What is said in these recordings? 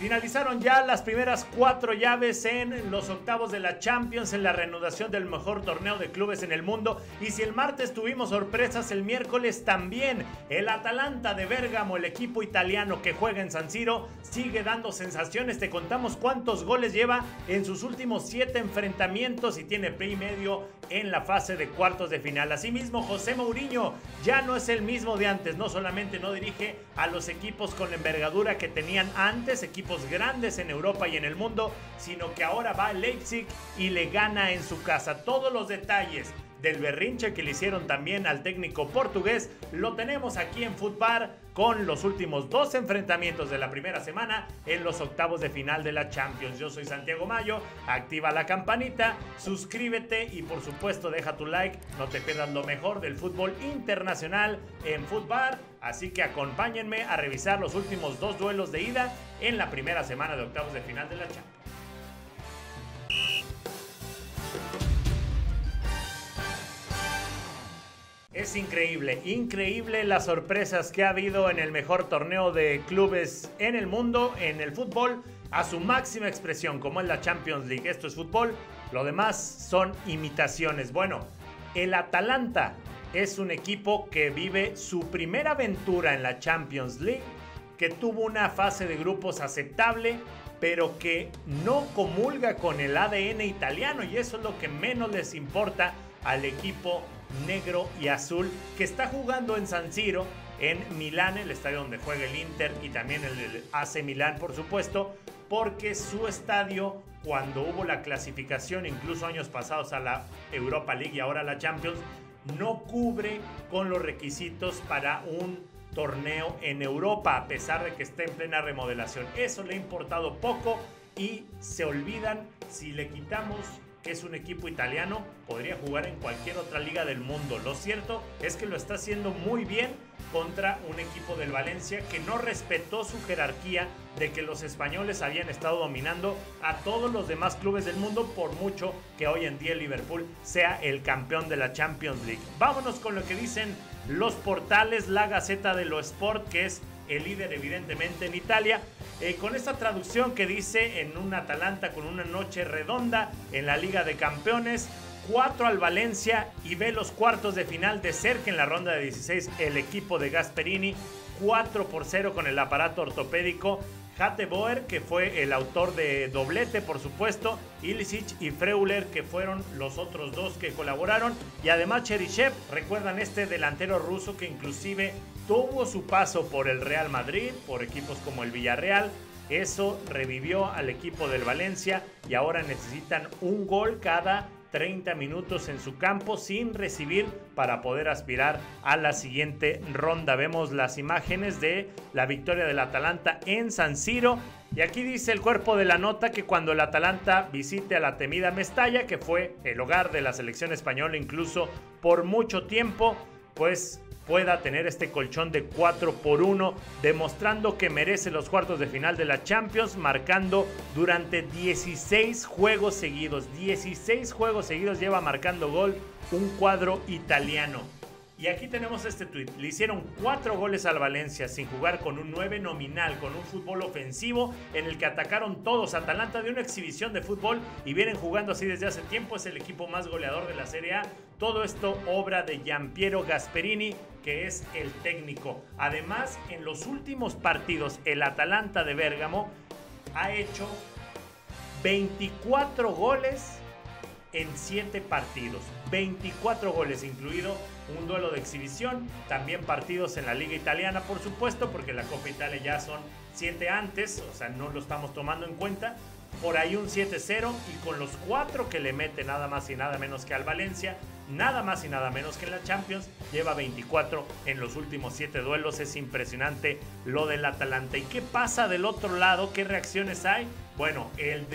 Finalizaron ya las primeras 4 llaves en los octavos de la Champions, en la reanudación del mejor torneo de clubes en el mundo. Y si el martes tuvimos sorpresas, el miércoles también. El Atalanta de Bérgamo, el equipo italiano que juega en San Siro, sigue dando sensaciones. Te contamos cuántos goles lleva en sus últimos 7 enfrentamientos y tiene pie y medio en la fase de cuartos de final. Asimismo, José Mourinho ya no es el mismo de antes. No solamente no dirige a los equipos con la envergadura que tenían antes, equipos grandes en Europa y en el mundo, sino que ahora va a Leipzig y le gana en su casa. Todos los detalles del berrinche que le hicieron también al técnico portugués lo tenemos aquí en FutVar, con los últimos 2 enfrentamientos de la primera semana en los octavos de final de la Champions. Yo soy Santiago Mayo, activa la campanita, suscríbete y por supuesto deja tu like. No te pierdas lo mejor del fútbol internacional en FutVar, así que acompáñenme a revisar los últimos 2 duelos de ida en la primera semana de octavos de final de la Champions. Es increíble las sorpresas que ha habido en el mejor torneo de clubes en el mundo, en el fútbol, a su máxima expresión, como es la Champions League. Esto es fútbol, lo demás son imitaciones. Bueno, el Atalanta es un equipo que vive su primera aventura en la Champions League, que tuvo una fase de grupos aceptable, pero que no comulga con el ADN italiano, y eso es lo que menos les importa al equipo negro y azul, que está jugando en San Siro, en Milán, el estadio donde juega el Inter y también el AC Milán, por supuesto, porque su estadio, cuando hubo la clasificación, incluso años pasados, a la Europa League y ahora a la Champions, no cubre con los requisitos para un torneo en Europa, a pesar de que está en plena remodelación. Eso le ha importado poco y se olvidan. Si le quitamos que es un equipo italiano, podría jugar en cualquier otra liga del mundo. Lo cierto es que lo está haciendo muy bien contra un equipo del Valencia que no respetó su jerarquía de que los españoles habían estado dominando a todos los demás clubes del mundo, por mucho que hoy en día el Liverpool sea el campeón de la Champions League. Vámonos con lo que dicen los portales. La Gaceta dello Sport, que es el líder evidentemente en Italia, con esta traducción que dice: en un Atalanta con una noche redonda en la Liga de Campeones, 4 al Valencia y ve los cuartos de final de cerca en la ronda de 16 el equipo de Gasperini, 4-0 con el aparato ortopédico. Hateboer, que fue el autor de doblete, por supuesto, Ilicic y Freuler, que fueron los otros 2 que colaboraron, y además Cheryshev, recuerdan, este delantero ruso que inclusive tuvo su paso por el Real Madrid, por equipos como el Villarreal. Eso revivió al equipo del Valencia y ahora necesitan un gol cada 30 minutos en su campo sin recibir para poder aspirar a la siguiente ronda. Vemos las imágenes de la victoria del Atalanta en San Siro, y aquí dice el cuerpo de la nota que cuando el Atalanta visite a la temida Mestalla, que fue el hogar de la selección española incluso por mucho tiempo, pues pueda tener este colchón de 4-1, demostrando que merece los cuartos de final de la Champions, marcando durante 16 juegos seguidos. 16 juegos seguidos lleva marcando gol un cuadro italiano. Y aquí tenemos este tuit: le hicieron 4 goles al Valencia sin jugar, con un 9 nominal, con un fútbol ofensivo en el que atacaron todos. Atalanta dio una exhibición de fútbol y vienen jugando así desde hace tiempo, es el equipo más goleador de la Serie A. Todo esto obra de Giampiero Gasperini, que es el técnico. Además, en los últimos partidos, el Atalanta de Bérgamo ha hecho 24 goles en 7 partidos. 24 goles, incluido un duelo de exhibición, también partidos en la Liga Italiana, por supuesto, porque la Copa Italia ya son 7 antes, o sea, no lo estamos tomando en cuenta. Por ahí un 7-0, y con los 4 que le mete nada más y nada menos que al Valencia, nada más y nada menos que en la Champions, lleva 24 en los últimos 7 duelos. Es impresionante lo del Atalanta. ¿Y qué pasa del otro lado? ¿Qué reacciones hay? Bueno, el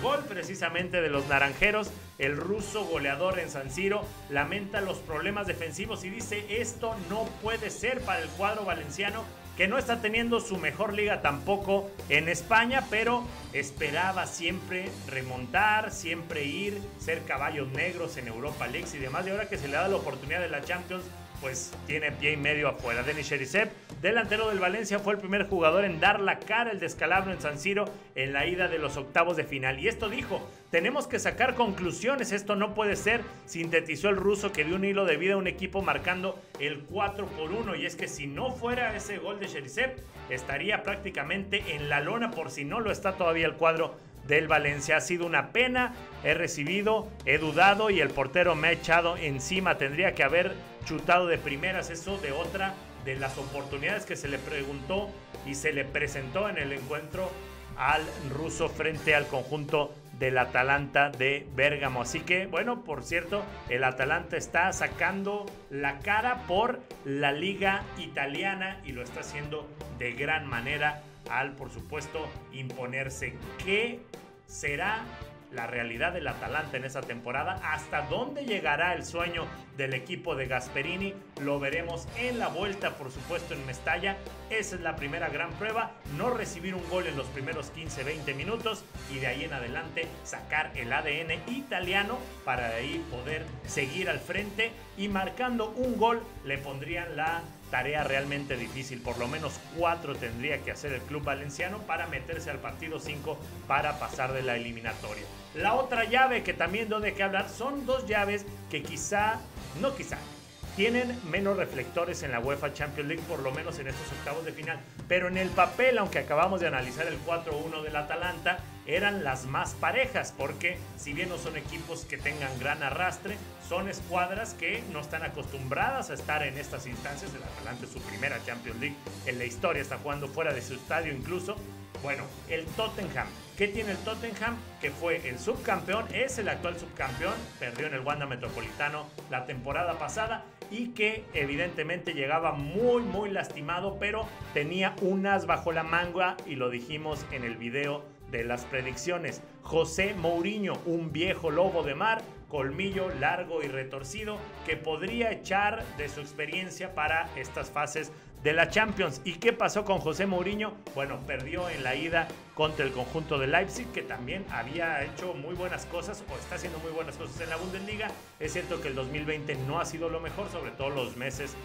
gol precisamente de los naranjeros, el ruso goleador en San Siro, lamenta los problemas defensivos y dice: esto no puede ser para el cuadro valenciano, que no está teniendo su mejor liga tampoco en España, pero esperaba siempre remontar, siempre ir, ser caballos negros en Europa League y demás, y ahora que se le da la oportunidad de la Champions, pues tiene pie y medio afuera. Denis Cheryshev, delantero del Valencia, fue el primer jugador en dar la cara al descalabro en San Siro en la ida de los octavos de final. Y esto dijo: tenemos que sacar conclusiones, esto no puede ser, sintetizó el ruso, que dio un hilo de vida a un equipo marcando el 4-1. Y es que si no fuera ese gol de Cheryshev, estaría prácticamente en la lona, por si no lo está todavía el cuadro del Valencia. Ha sido una pena, he recibido, he dudado y el portero me ha echado encima, tendría que haber chutado de primeras. Eso de otra de las oportunidades que se le preguntó y se le presentó en el encuentro al ruso frente al conjunto del Atalanta de Bérgamo. Así que, bueno, por cierto, el Atalanta está sacando la cara por la liga italiana y lo está haciendo de gran manera al, por supuesto, imponerse. ¿Qué será la realidad del Atalanta en esa temporada? ¿Hasta dónde llegará el sueño del equipo de Gasperini? Lo veremos en la vuelta, por supuesto, en Mestalla. Esa es la primera gran prueba, no recibir un gol en los primeros 15-20 minutos y de ahí en adelante sacar el ADN italiano para de ahí poder seguir al frente, y marcando un gol le pondrían la tarea realmente difícil. Por lo menos 4 tendría que hacer el club valenciano para meterse al partido 5 para pasar de la eliminatoria. La otra llave que también da de qué hablar, son dos llaves que quizá, tienen menos reflectores en la UEFA Champions League, por lo menos en estos octavos de final, pero en el papel, aunque acabamos de analizar el 4-1 del Atalanta, eran las más parejas, porque si bien no son equipos que tengan gran arrastre, son escuadras que no están acostumbradas a estar en estas instancias. El Atalanta es su primera Champions League en la historia, está jugando fuera de su estadio incluso. Bueno, el Tottenham. ¿Qué tiene el Tottenham? Que fue el subcampeón, es el actual subcampeón, perdió en el Wanda Metropolitano la temporada pasada, y que evidentemente llegaba muy lastimado, pero tenía un as bajo la manga, y lo dijimos en el video de las predicciones. José Mourinho, un viejo lobo de mar, colmillo largo y retorcido, que podría echar de su experiencia para estas fases de la Champions. ¿Y qué pasó con José Mourinho? Bueno, perdió en la ida contra el conjunto de Leipzig, que también había hecho muy buenas cosas, o está haciendo muy buenas cosas en la Bundesliga. Es cierto que el 2020 no ha sido lo mejor, sobre todo los meses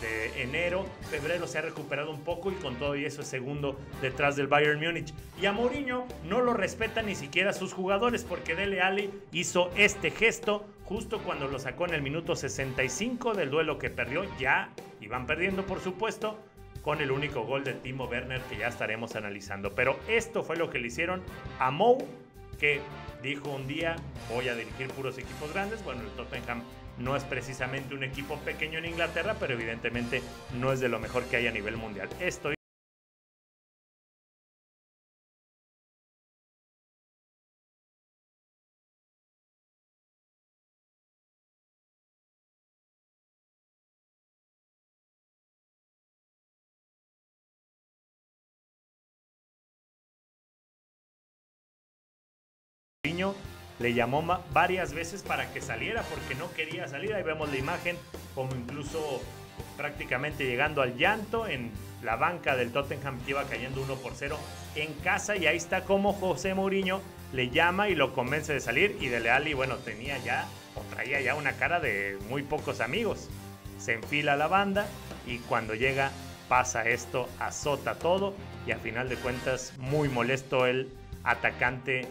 de enero, febrero se ha recuperado un poco, y con todo y eso es segundo detrás del Bayern Múnich. Y a Mourinho no lo respetan ni siquiera sus jugadores, porque Dele Alli hizo este gesto justo cuando lo sacó en el minuto 65 del duelo que perdió. Ya iban perdiendo, por supuesto, con el único gol de Timo Werner, que ya estaremos analizando. Pero esto fue lo que le hicieron a Mou, que dijo un día: voy a dirigir puros equipos grandes. Bueno, el Tottenham no es precisamente un equipo pequeño en Inglaterra, pero evidentemente no es de lo mejor que hay a nivel mundial. Esto le llamó varias veces para que saliera, porque no quería salir. Ahí vemos la imagen, como incluso prácticamente llegando al llanto en la banca del Tottenham, que iba cayendo 1-0 en casa, y ahí está como José Mourinho le llama y lo convence de salir. Y Dele Alli, bueno, tenía ya, o traía ya, una cara de muy pocos amigos. Se enfila la banda y cuando llega pasa esto, azota todo, y a final de cuentas muy molesto el atacante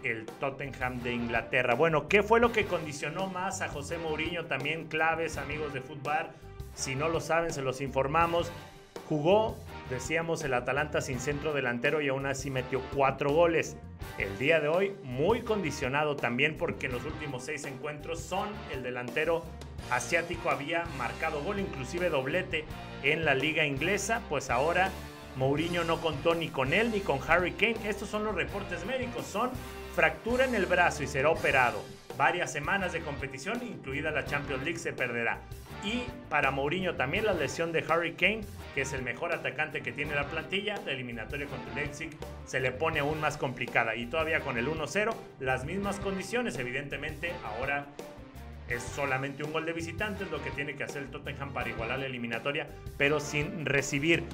del Tottenham de Inglaterra. Bueno, ¿qué fue lo que condicionó más a José Mourinho? También claves, amigos de FutVar, si no lo saben, se los informamos. Jugó, decíamos, el Atalanta sin centro delantero y aún así metió 4 goles. El día de hoy muy condicionado también, porque en los últimos 6 encuentros son el delantero asiático había marcado gol, inclusive doblete en la liga inglesa. Pues ahora Mourinho no contó ni con él ni con Harry Kane. Estos son los reportes médicos. Son fractura en el brazo y será operado. Varias semanas de competición, incluida la Champions League, se perderá. Y para Mourinho también la lesión de Harry Kane, que es el mejor atacante que tiene la plantilla. La eliminatoria contra Leipzig se le pone aún más complicada. Y todavía con el 1-0, las mismas condiciones. Evidentemente, ahora es solamente un gol de visitantes lo que tiene que hacer el Tottenham para igualar la eliminatoria, pero sin recibir.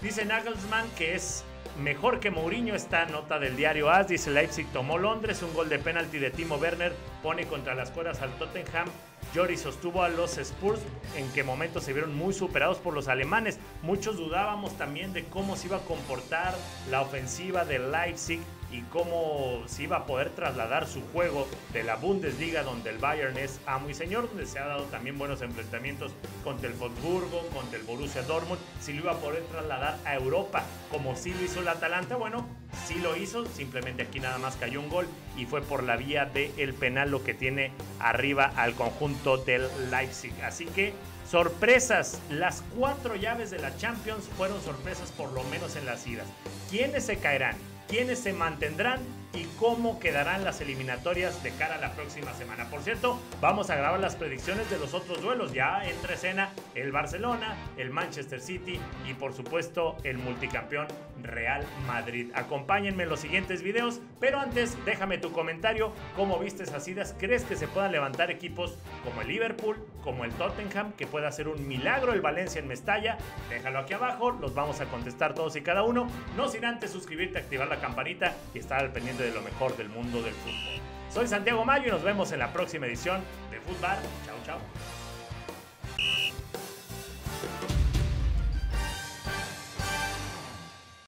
Dice Nagelsmann que es mejor que Mourinho. Esta nota del diario AS dice: Leipzig tomó Londres, un gol de penalti de Timo Werner pone contra las cuerdas al Tottenham Jory sostuvo a los Spurs en que momentos se vieron muy superados por los alemanes. Muchos dudábamos también de cómo se iba a comportar la ofensiva de Leipzig y cómo se iba a poder trasladar su juego de la Bundesliga, donde el Bayern es amo y señor, donde se ha dado también buenos enfrentamientos contra el Wolfsburgo, contra el Borussia Dortmund, si lo iba a poder trasladar a Europa, como sí lo hizo el Atalanta. Bueno, sí lo hizo, simplemente aquí nada más cayó un gol y fue por la vía del penal lo que tiene arriba al conjunto del Leipzig. Así que sorpresas, las cuatro llaves de la Champions fueron sorpresas, por lo menos en las idas. ¿Quiénes se caerán? ¿Quiénes se mantendrán y cómo quedarán las eliminatorias de cara a la próxima semana? Por cierto, vamos a grabar las predicciones de los otros duelos. Ya entra escena el Barcelona, el Manchester City y por supuesto el multicampeón Real Madrid. Acompáñenme en los siguientes videos, pero antes déjame tu comentario. ¿Cómo viste esas idas? ¿Crees que se puedan levantar equipos como el Liverpool, como el Tottenham, que pueda hacer un milagro el Valencia en Mestalla? Déjalo aquí abajo, los vamos a contestar todos y cada uno. No sin antes suscribirte, activar la campanita y estar al pendiente de lo mejor del mundo del fútbol. Soy Santiago Mayo y nos vemos en la próxima edición de FutVar. Chao, chao.